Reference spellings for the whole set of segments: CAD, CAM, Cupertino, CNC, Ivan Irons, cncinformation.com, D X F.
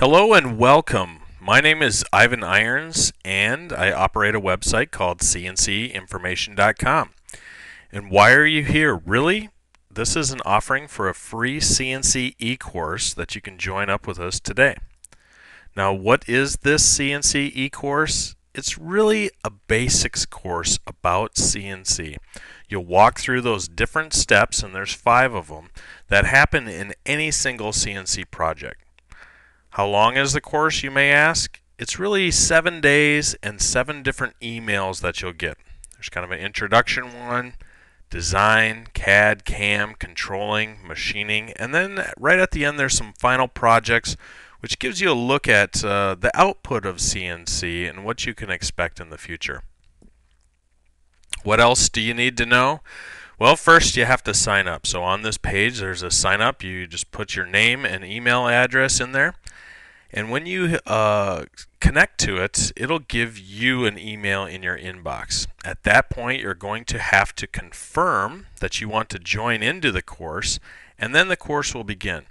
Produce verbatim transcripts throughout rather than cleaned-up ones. Hello and welcome. My name is Ivan Irons and I operate a website called C N C information dot com. And why are you here? Really? This is an offering for a free C N C e-course that you can join up with us today. Now, what is this C N C e-course? It's really a basics course about C N C. You'll walk through those different steps, and there's five of them, that happen in any single C N C project. How long is the course, you may ask? It's really seven days and seven different emails that you'll get. There's kind of an introduction one, design, C A D, C A M, controlling, machining, and then right at the end there's some final projects, which gives you a look at uh, the output of C N C and what you can expect in the future. What else do you need to know? Well, first you have to sign up. So on this page there's a sign up. You just put your name and email address in there. And when you uh, connect to it, it'll give you an email in your inbox. At that point, you're going to have to confirm that you want to join into the course, and then the course will begin.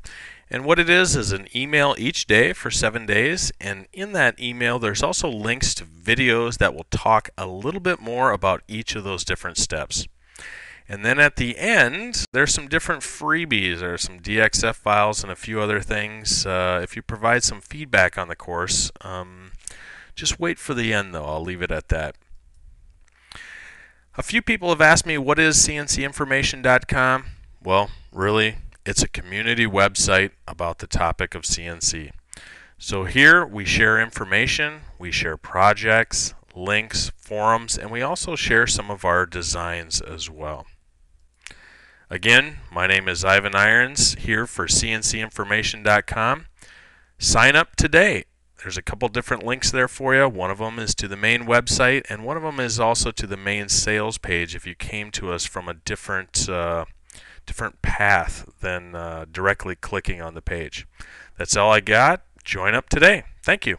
And what it is is an email each day for seven days, and in that email, there's also links to videos that will talk a little bit more about each of those different steps. And then at the end, there's some different freebies. There are some D X F files and a few other things. Uh, if you provide some feedback on the course, um, just wait for the end though. I'll leave it at that. A few people have asked me, what is C N C information dot com? Well, really, it's a community website about the topic of C N C. So here we share information, we share projects, links, forums, and we also share some of our designs as well. Again, my name is Ivan Irons here for C N C information dot com. Sign up today. There's a couple different links there for you. One of them is to the main website, and one of them is also to the main sales page if you came to us from a different, uh, different path than uh, directly clicking on the page. That's all I got. Join up today. Thank you.